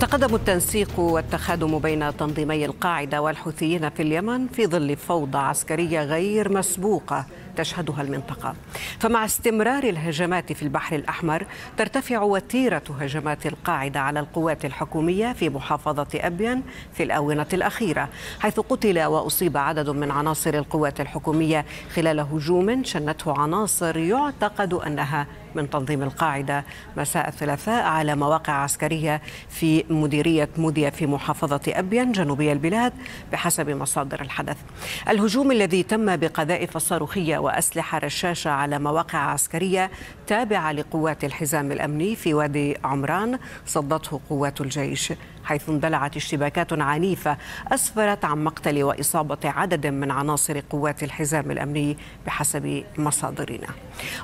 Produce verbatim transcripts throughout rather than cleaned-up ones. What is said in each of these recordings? تقدم التنسيق والتخادم بين تنظيمي القاعدة والحوثيين في اليمن في ظل فوضى عسكرية غير مسبوقة تشهدها المنطقة. فمع استمرار الهجمات في البحر الأحمر ترتفع وتيرة هجمات القاعدة على القوات الحكومية في محافظة أبين في الآونة الأخيرة، حيث قتل وأصيب عدد من عناصر القوات الحكومية خلال هجوم شنته عناصر يعتقد أنها من تنظيم القاعدة مساء الثلاثاء على مواقع عسكرية في مديرية موديا في محافظة أبين جنوبي البلاد بحسب مصادر الحدث. الهجوم الذي تم بقذائف صاروخية وأسلحة رشاشة على مواقع عسكرية تابعة لقوات الحزام الأمني في وادي عمران صدته قوات الجيش، حيث اندلعت اشتباكات عنيفة أسفرت عن مقتل وإصابة عدد من عناصر قوات الحزام الأمني بحسب مصادرنا.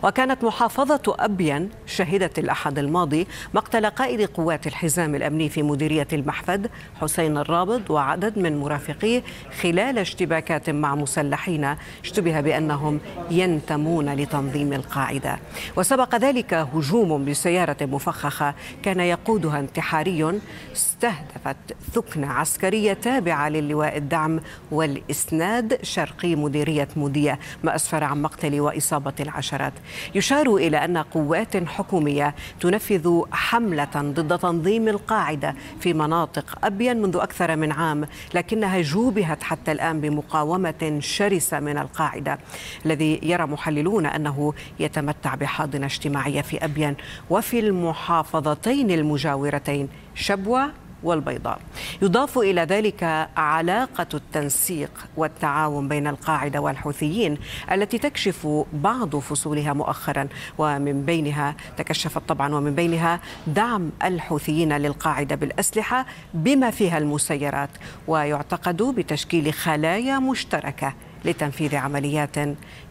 وكانت محافظة أبين شهدت الأحد الماضي مقتل قائد قوات الحزام الأمني في مديرية المحفد حسين الرابض وعدد من مرافقيه خلال اشتباكات مع مسلحين اشتبه بأنهم ينتمون لتنظيم القاعدة. وسبق ذلك هجوم بسيارة مفخخة كان يقودها انتحاري استهدفت ثكنة عسكرية تابعة للواء الدعم والإسناد شرقي مديرية موديا ما أسفر عن مقتل وإصابة العشرات. يشار إلى أن قوات حكومية تنفذ حملة ضد تنظيم القاعدة في مناطق أبين منذ أكثر من عام، لكنها جوبهت حتى الآن بمقاومة شرسة من القاعدة الذي يرى محللون أنه يتمتع بحاضنة اجتماعية في أبين وفي المحافظتين المجاورتين شبوة والبيضاء. يضاف إلى ذلك علاقة التنسيق والتعاون بين القاعدة والحوثيين التي تكشف بعض فصولها مؤخرا، ومن بينها تكشفت طبعا ومن بينها دعم الحوثيين للقاعدة بالأسلحة بما فيها المسيرات، ويعتقد بتشكيل خلايا مشتركة لتنفيذ عمليات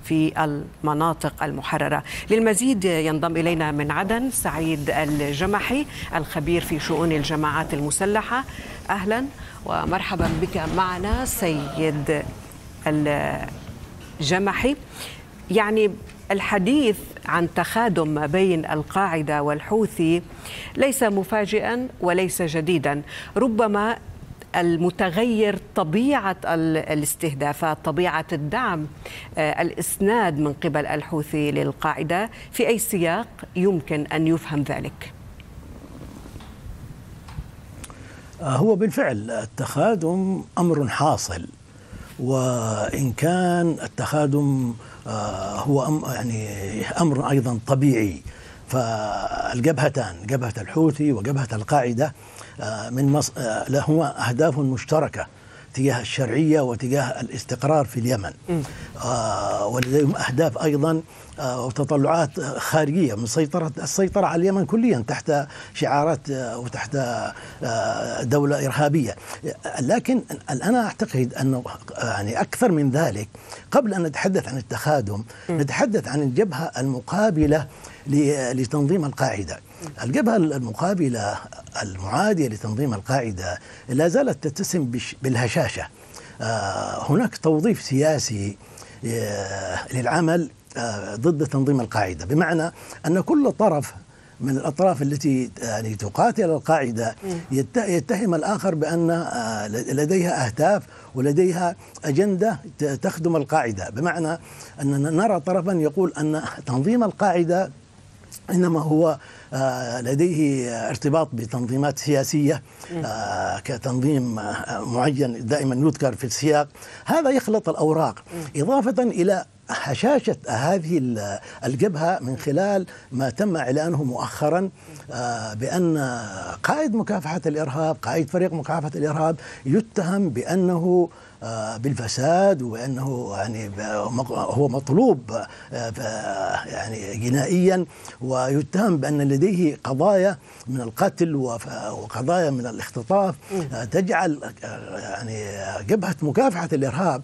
في المناطق المحررة. للمزيد ينضم إلينا من عدن سعيد الجمحي الخبير في شؤون الجماعات المسلحة. أهلا ومرحبا بك معنا سيد الجمحي. يعني الحديث عن تخادم ما بين القاعدة والحوثي ليس مفاجئا وليس جديدا، ربما المتغير طبيعة الاستهدافات طبيعة الدعم الإسناد من قبل الحوثي للقاعدة، في أي سياق يمكن أن يفهم ذلك؟ هو بالفعل التخادم أمر حاصل، وإن كان التخادم هو يعني أمر أيضا طبيعي، فالجبهتان جبهة الحوثي وجبهة القاعدة من مص... لهما أهداف مشتركة تجاه الشرعية وتجاه الاستقرار في اليمن، آه ولديهم أهداف أيضا آه وتطلعات خارجية من سيطرة السيطرة على اليمن كليا تحت شعارات آه وتحت آه دولة إرهابية. لكن أنا أعتقد أنه يعني أكثر من ذلك، قبل أن نتحدث عن التخادم م. نتحدث عن الجبهة المقابلة لتنظيم القاعدة. الجبهة المقابلة المعادية لتنظيم القاعدة لا زالت تتسم بالهشاشة. هناك توظيف سياسي للعمل ضد تنظيم القاعدة، بمعنى أن كل طرف من الأطراف التي يعني تقاتل القاعدة يتهم الآخر بأن لديها أهداف ولديها أجندة تخدم القاعدة، بمعنى أننا نرى طرفا يقول أن تنظيم القاعدة إنما هو لديه ارتباط بتنظيمات سياسية كتنظيم معين دائما يذكر في السياق، هذا يخلط الأوراق، إضافة إلى هشاشة هذه الجبهة من خلال ما تم إعلانه مؤخرا بأن قائد مكافحة الإرهاب قائد فريق مكافحة الإرهاب يتهم بأنه بالفساد وأنه يعني هو مطلوب يعني جنائيا، ويتهم بأن لديه قضايا من القتل وقضايا من الاختطاف تجعل يعني جبهة مكافحة الإرهاب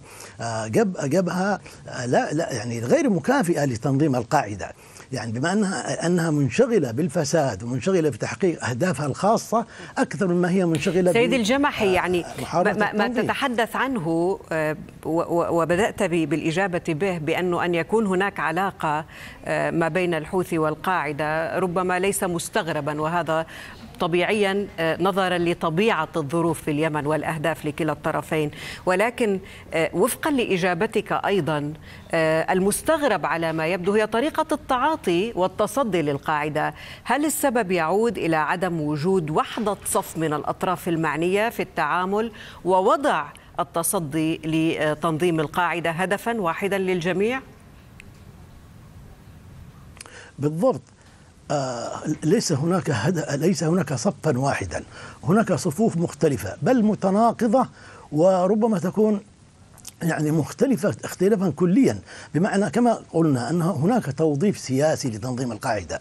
جبهة لا لا يعني غير مكافئة لتنظيم القاعدة، يعني بما أنها أنها منشغلة بالفساد ومنشغلة بتحقيق أهدافها الخاصة أكثر مما هي منشغلة. سيد الجمحي، يعني ما, ما تتحدث عنه وبدأت بالإجابة به بأنه أن يكون هناك علاقة ما بين الحوثي والقاعدة ربما ليس مستغربا، وهذا طبيعيا نظرا لطبيعة الظروف في اليمن والأهداف لكلا الطرفين. ولكن وفقا لإجابتك أيضا المستغرب على ما يبدو هي طريقة التعاطي والتصدي للقاعدة. هل السبب يعود إلى عدم وجود وحدة صف من الأطراف المعنية في التعامل ووضع التصدي لتنظيم القاعدة هدفا واحدا للجميع؟ بالضبط. آه ليس هناك هدف، ليس هناك صفا واحدا، هناك صفوف مختلفة بل متناقضة، وربما تكون يعني مختلفة اختلافا كليا، بمعنى كما قلنا أن هناك توظيف سياسي لتنظيم القاعدة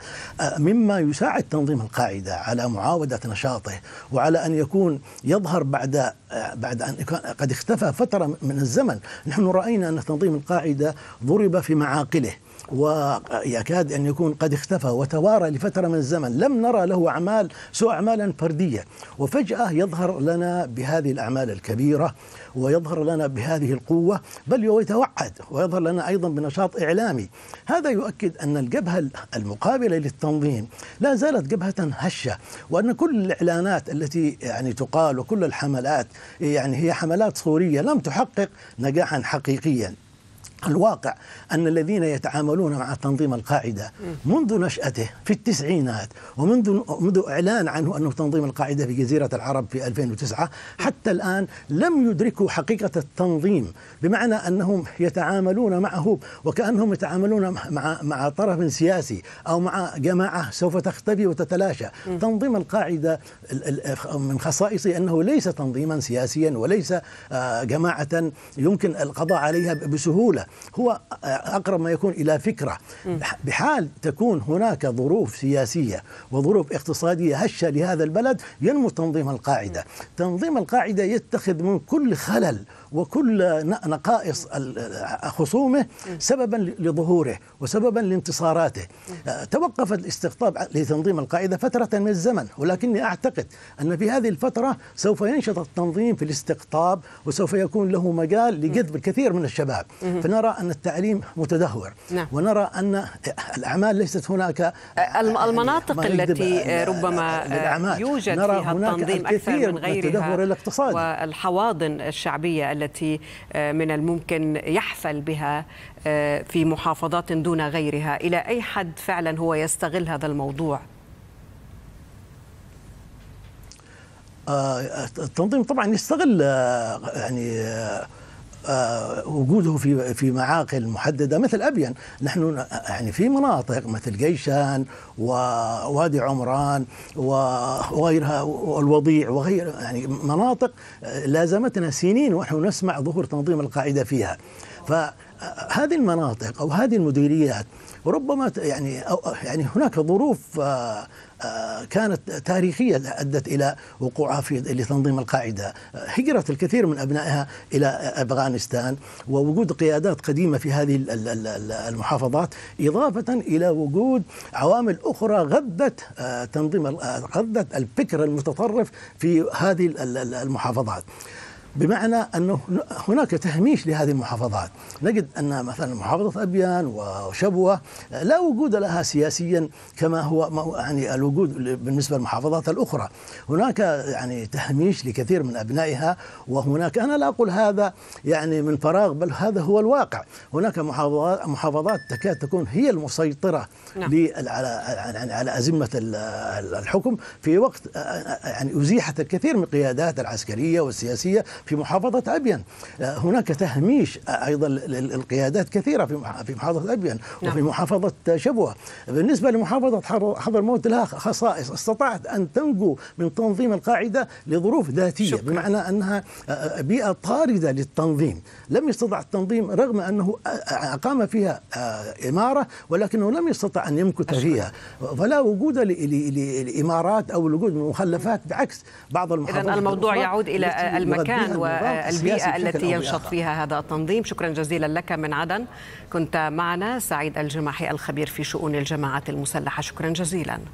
مما يساعد تنظيم القاعدة على معاودة نشاطه، وعلى أن يكون يظهر بعد بعد أن قد اختفى فترة من الزمن. نحن رأينا أن تنظيم القاعدة ضرب في معاقله ويكاد أن يكون قد اختفى وتوارى لفترة من الزمن، لم نرى له أعمال سوى أعمالا فردية، وفجأة يظهر لنا بهذه الأعمال الكبيرة ويظهر لنا بهذه القوة، بل ويتوعد ويظهر لنا أيضا بنشاط إعلامي. هذا يؤكد أن الجبهة المقابلة للتنظيم لا زالت جبهة هشة، وأن كل الإعلانات التي يعني تقال وكل الحملات يعني هي حملات صورية لم تحقق نجاحا حقيقيا. الواقع أن الذين يتعاملون مع تنظيم القاعدة منذ نشأته في التسعينات ومنذ منذ إعلان عنه أنه تنظيم القاعدة في جزيرة العرب في ألفين وتسعة حتى الآن لم يدركوا حقيقة التنظيم، بمعنى أنهم يتعاملون معه وكأنهم يتعاملون مع مع طرف سياسي أو مع جماعة سوف تختفي وتتلاشى. تنظيم القاعدة من خصائصه أنه ليس تنظيما سياسيا وليس جماعة يمكن القضاء عليها بسهولة، هو أقرب ما يكون إلى فكرة. بحال تكون هناك ظروف سياسية وظروف اقتصادية هشة لهذا البلد ينمو تنظيم القاعدة. تنظيم القاعدة يتخذ من كل خلل وكل نقائص خصومه سببا لظهوره وسببا لانتصاراته. توقف الاستقطاب لتنظيم القاعدة فترة من الزمن، ولكني أعتقد أن في هذه الفترة سوف ينشط التنظيم في الاستقطاب وسوف يكون له مجال لجذب الكثير من الشباب. فنرى أن التعليم متدهور، نعم. ونرى أن الأعمال ليست هناك، المناطق يعني التي ربما للأعمال يوجد نرى فيها هناك التنظيم أكثر من غيرها والحواضن الشعبية التي من الممكن يحفل بها في محافظات دون غيرها، إلى أي حد فعلا هو يستغل هذا الموضوع؟ التنظيم طبعا يستغل يعني وجوده في في معاقل محدده مثل ابين. نحن يعني في مناطق مثل جيشان ووادي عمران وغيرها والوضيع وغير يعني مناطق لازمتنا سنين ونحن نسمع ظهور تنظيم القاعده فيها. فهذه المناطق او هذه المديريات ربما يعني يعني هناك ظروف كانت تاريخية أدت إلى وقوعها في لتنظيم القاعدة، هجرة الكثير من أبنائها إلى أفغانستان، ووجود قيادات قديمة في هذه المحافظات، إضافة إلى وجود عوامل أخرى غذت تنظيم غذت الفكر المتطرف في هذه المحافظات. بمعنى أنه هناك تهميش لهذه المحافظات. نجد أن مثلا محافظة أبيان وشبوة لا وجود لها سياسيا كما هو يعني الوجود بالنسبة للمحافظات الأخرى. هناك يعني تهميش لكثير من أبنائها، وهناك أنا لا أقول هذا يعني من فراغ، بل هذا هو الواقع. هناك محافظات محافظات تكاد تكون هي المسيطرة على على أزمة الحكم، في وقت يعني أزيحت الكثير من القيادات العسكرية والسياسية في محافظة أبين. هناك تهميش أيضا للقيادات كثيرة في محافظة أبين وفي محافظة شبوة. بالنسبة لمحافظة حضرموت لها خصائص، استطاعت أن تنجو من تنظيم القاعدة لظروف ذاتية، شكرا. بمعنى أنها بيئة طاردة للتنظيم، لم يستطع التنظيم رغم أنه أقام فيها إمارة ولكنه لم يستطع أن يمكث فيها، فلا وجود لإمارات أو الوجود من مخلفات بعكس بعض المحافظات. إذن الموضوع يعود إلى المكان والبيئة التي ينشط فيها هذا التنظيم. شكرا جزيلا لك من عدن، كنت معنا سعيد الجمحي الخبير في شؤون الجماعات المسلحة. شكرا جزيلا.